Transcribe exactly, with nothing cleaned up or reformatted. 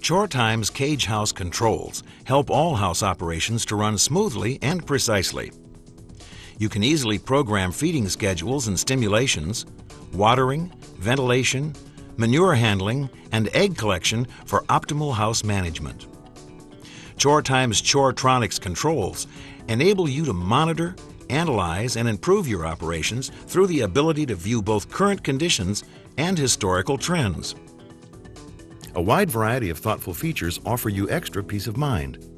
Chore-Time's cage house controls help all house operations to run smoothly and precisely. You can easily program feeding schedules and stimulations, watering, ventilation, manure handling, and egg collection for optimal house management. Chore-Time's CHORE-TRONICS controls enable you to monitor, analyze, and improve your operations through the ability to view both current conditions and historical trends. A wide variety of thoughtful features offer you extra peace of mind.